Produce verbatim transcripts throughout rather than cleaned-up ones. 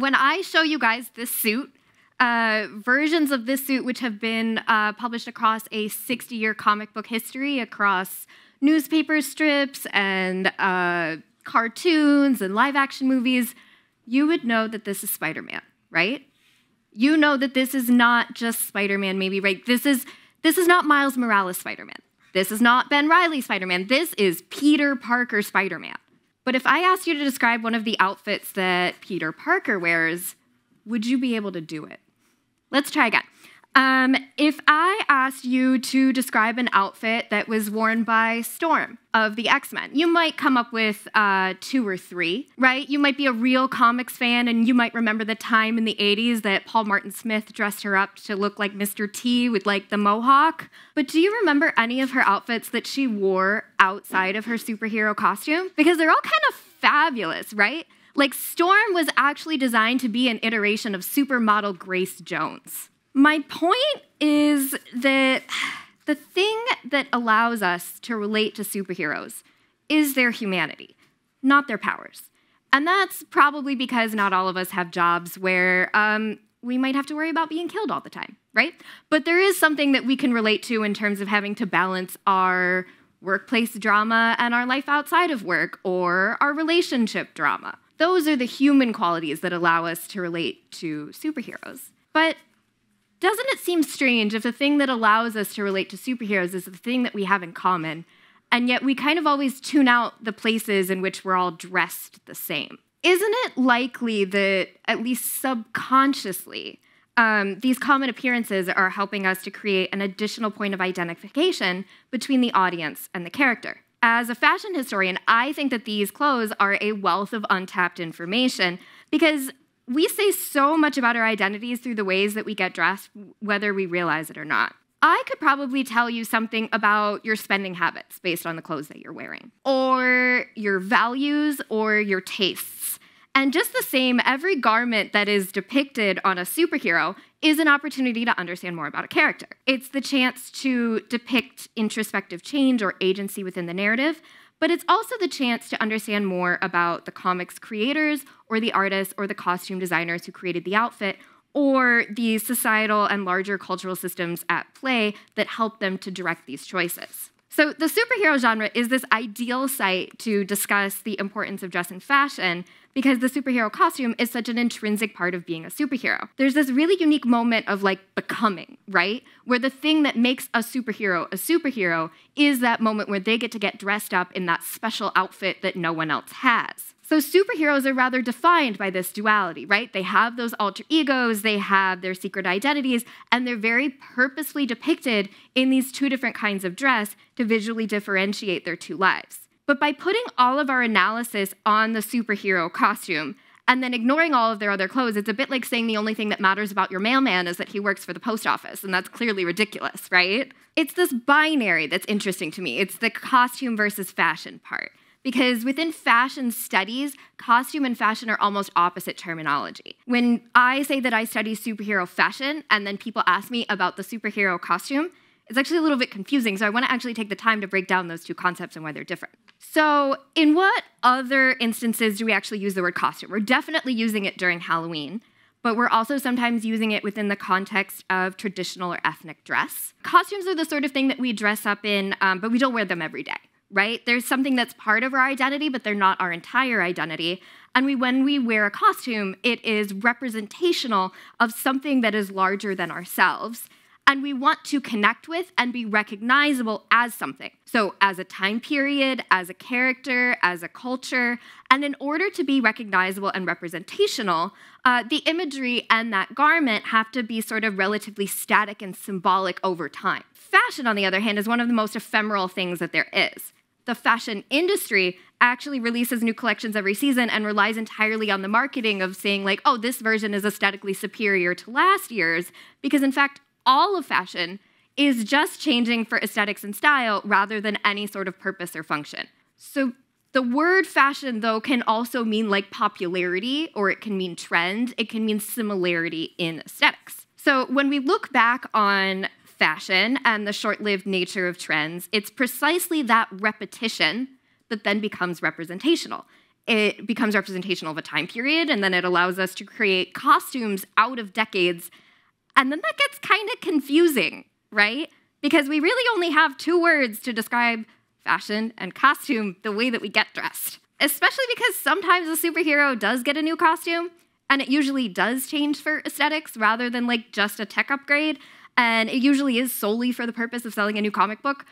when I show you guys this suit, uh, versions of this suit which have been uh, published across a sixty-year comic book history, across newspaper strips and uh, cartoons and live-action movies, you would know that this is Spider-Man, right? You know that this is not just Spider-Man, maybe, right? This is, this is not Miles Morales Spider-Man. This is not Ben Riley Spider-Man. This is Peter Parker Spider-Man. But if I asked you to describe one of the outfits that Peter Parker wears, would you be able to do it? Let's try again. Um, if I asked you to describe an outfit that was worn by Storm of the X-Men, you might come up with uh, two or three, right? You might be a real comics fan, and you might remember the time in the eighties that Paul Martin Smith dressed her up to look like Mister T with, like, the mohawk. But do you remember any of her outfits that she wore outside of her superhero costume? Because they're all kind of fabulous, right? Like, Storm was actually designed to be an iteration of supermodel Grace Jones. My point is that the thing that allows us to relate to superheroes is their humanity, not their powers. And that's probably because not all of us have jobs where um, we might have to worry about being killed all the time, right? But there is something that we can relate to in terms of having to balance our workplace drama and our life outside of work, or our relationship drama. Those are the human qualities that allow us to relate to superheroes. But doesn't it seem strange if the thing that allows us to relate to superheroes is the thing that we have in common, and yet we kind of always tune out the places in which we're all dressed the same? Isn't it likely that, at least subconsciously, um, these common appearances are helping us to create an additional point of identification between the audience and the character? As a fashion historian, I think that these clothes are a wealth of untapped information, because we say so much about our identities through the ways that we get dressed, whether we realize it or not. I could probably tell you something about your spending habits based on the clothes that you're wearing, or your values, or your tastes. And just the same, every garment that is depicted on a superhero is an opportunity to understand more about a character. It's the chance to depict introspective change or agency within the narrative, but it's also the chance to understand more about the comics creators, or the artists, or the costume designers who created the outfit, or the societal and larger cultural systems at play that help them to direct these choices. So the superhero genre is this ideal site to discuss the importance of dress and fashion, because the superhero costume is such an intrinsic part of being a superhero. There's this really unique moment of, like, becoming, right? Where the thing that makes a superhero a superhero is that moment where they get to get dressed up in that special outfit that no one else has. So superheroes are rather defined by this duality, right? They have those alter egos, they have their secret identities, and they're very purposefully depicted in these two different kinds of dress to visually differentiate their two lives. But by putting all of our analysis on the superhero costume and then ignoring all of their other clothes, it's a bit like saying the only thing that matters about your mailman is that he works for the post office, and that's clearly ridiculous, right? It's this binary that's interesting to me. It's the costume versus fashion part, because within fashion studies, costume and fashion are almost opposite terminology. When I say that I study superhero fashion and then people ask me about the superhero costume, it's actually a little bit confusing, so I want to actually take the time to break down those two concepts and why they're different. So in what other instances do we actually use the word costume? We're definitely using it during Halloween, but we're also sometimes using it within the context of traditional or ethnic dress. Costumes are the sort of thing that we dress up in, um, but we don't wear them every day, right? There's something that's part of our identity, but they're not our entire identity. And we, when we wear a costume, it is representational of something that is larger than ourselves, and we want to connect with and be recognizable as something. So as a time period, as a character, as a culture. And in order to be recognizable and representational, uh, the imagery and that garment have to be sort of relatively static and symbolic over time. Fashion, on the other hand, is one of the most ephemeral things that there is. The fashion industry actually releases new collections every season and relies entirely on the marketing of saying, like, oh, this version is aesthetically superior to last year's, because in fact, all of fashion is just changing for aesthetics and style rather than any sort of purpose or function. So the word fashion, though, can also mean, like, popularity, or it can mean trend. It can mean similarity in aesthetics. So when we look back on fashion and the short-lived nature of trends, it's precisely that repetition that then becomes representational. it becomes representational of a time period, and then it allows us to create costumes out of decades. And then that gets kind of confusing, right? Because we really only have two words to describe fashion and costume, the way that we get dressed. Especially because sometimes a superhero does get a new costume, and it usually does change for aesthetics rather than like just a tech upgrade. And it usually is solely for the purpose of selling a new comic book.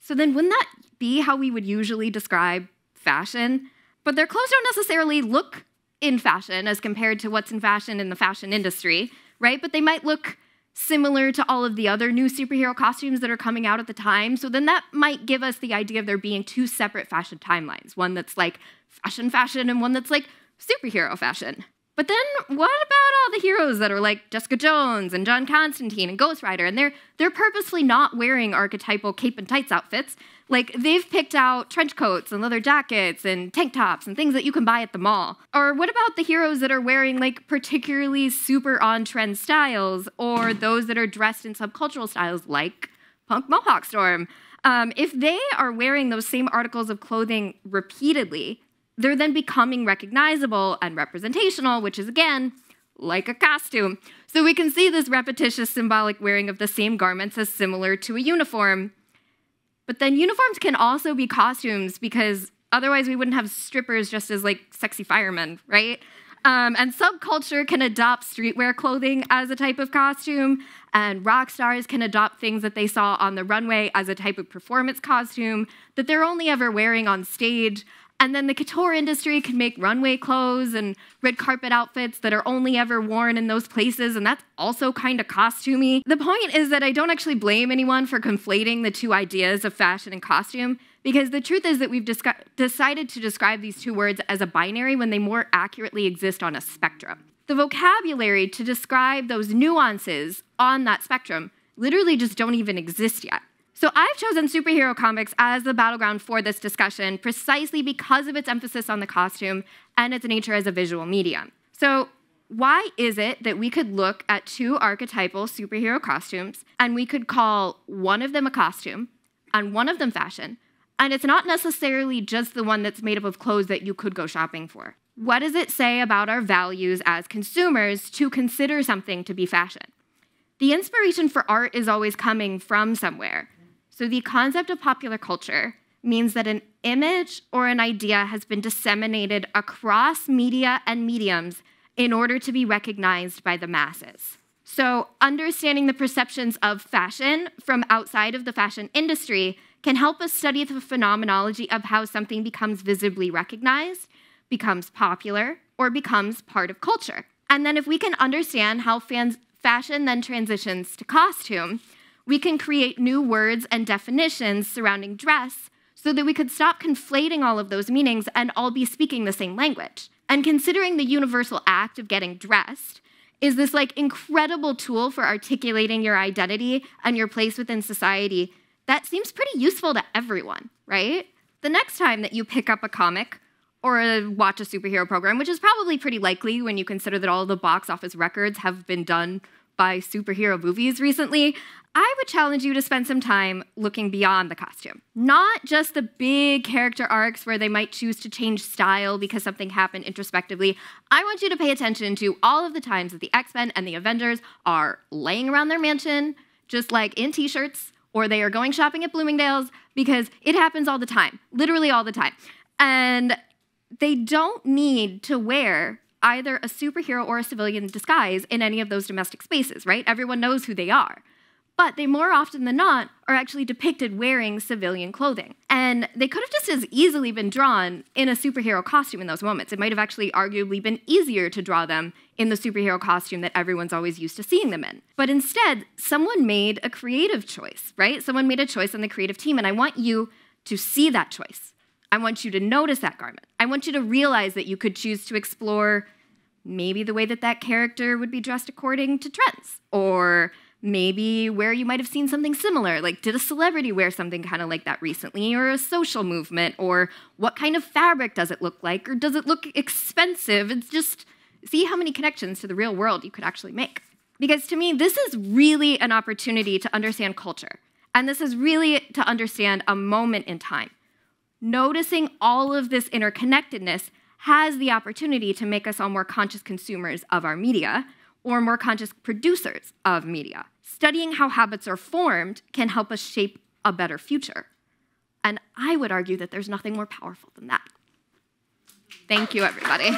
So then wouldn't that be how we would usually describe fashion? But their clothes don't necessarily look in fashion as compared to what's in fashion in the fashion industry, right? But they might look similar to all of the other new superhero costumes that are coming out at the time. So then that might give us the idea of there being two separate fashion timelines, one that's like fashion fashion and one that's like superhero fashion. But then what about all the heroes that are like Jessica Jones and John Constantine and Ghost Rider, and they're they're purposely not wearing archetypal cape and tights outfits. Like, they've picked out trench coats and leather jackets and tank tops and things that you can buy at the mall. Or what about the heroes that are wearing like particularly super on-trend styles, or those that are dressed in subcultural styles like Punk Mohawk Storm? Um, if they are wearing those same articles of clothing repeatedly, they're then becoming recognizable and representational, which is, again, like a costume. So we can see this repetitious symbolic wearing of the same garments as similar to a uniform. But then uniforms can also be costumes, because otherwise we wouldn't have strippers just as like sexy firemen, right? Um, and subculture can adopt streetwear clothing as a type of costume, and rock stars can adopt things that they saw on the runway as a type of performance costume that they're only ever wearing on stage. And then the couture industry can make runway clothes and red carpet outfits that are only ever worn in those places, and that's also kind of costumey. The point is that I don't actually blame anyone for conflating the two ideas of fashion and costume, because the truth is that we've decided to describe these two words as a binary when they more accurately exist on a spectrum. The vocabulary to describe those nuances on that spectrum literally just don't even exist yet. So I've chosen superhero comics as the battleground for this discussion precisely because of its emphasis on the costume and its nature as a visual medium. So why is it that we could look at two archetypal superhero costumes and we could call one of them a costume and one of them fashion, and it's not necessarily just the one that's made up of clothes that you could go shopping for? What does it say about our values as consumers to consider something to be fashion? The inspiration for art is always coming from somewhere. So the concept of popular culture means that an image or an idea has been disseminated across media and mediums in order to be recognized by the masses. So understanding the perceptions of fashion from outside of the fashion industry can help us study the phenomenology of how something becomes visibly recognized, becomes popular, or becomes part of culture. And then if we can understand how fans, fashion then transitions to costume, we can create new words and definitions surrounding dress so that we could stop conflating all of those meanings and all be speaking the same language. And considering the universal act of getting dressed is this like incredible tool for articulating your identity and your place within society that seems pretty useful to everyone, right? The next time that you pick up a comic or a, watch a superhero program, which is probably pretty likely when you consider that all the box office records have been done by superhero movies recently, I would challenge you to spend some time looking beyond the costume. Not just the big character arcs where they might choose to change style because something happened introspectively. I want you to pay attention to all of the times that the X-Men and the Avengers are laying around their mansion, just like in t-shirts, or they are going shopping at Bloomingdale's, because it happens all the time, literally all the time. And they don't need to wear either a superhero or a civilian disguise in any of those domestic spaces, right? Everyone knows who they are. But they more often than not are actually depicted wearing civilian clothing. And they could have just as easily been drawn in a superhero costume in those moments. It might have actually arguably been easier to draw them in the superhero costume that everyone's always used to seeing them in. But instead, someone made a creative choice, right? Someone made a choice on the creative team, and I want you to see that choice. I want you to notice that garment. I want you to realize that you could choose to explore maybe the way that that character would be dressed according to trends, or maybe where you might have seen something similar, like did a celebrity wear something kind of like that recently, or a social movement, or what kind of fabric does it look like, or does it look expensive? It's just, see how many connections to the real world you could actually make. Because to me, this is really an opportunity to understand culture, and this is really to understand a moment in time. Noticing all of this interconnectedness has the opportunity to make us all more conscious consumers of our media or more conscious producers of media. Studying how habits are formed can help us shape a better future. And I would argue that there's nothing more powerful than that. Thank you, everybody.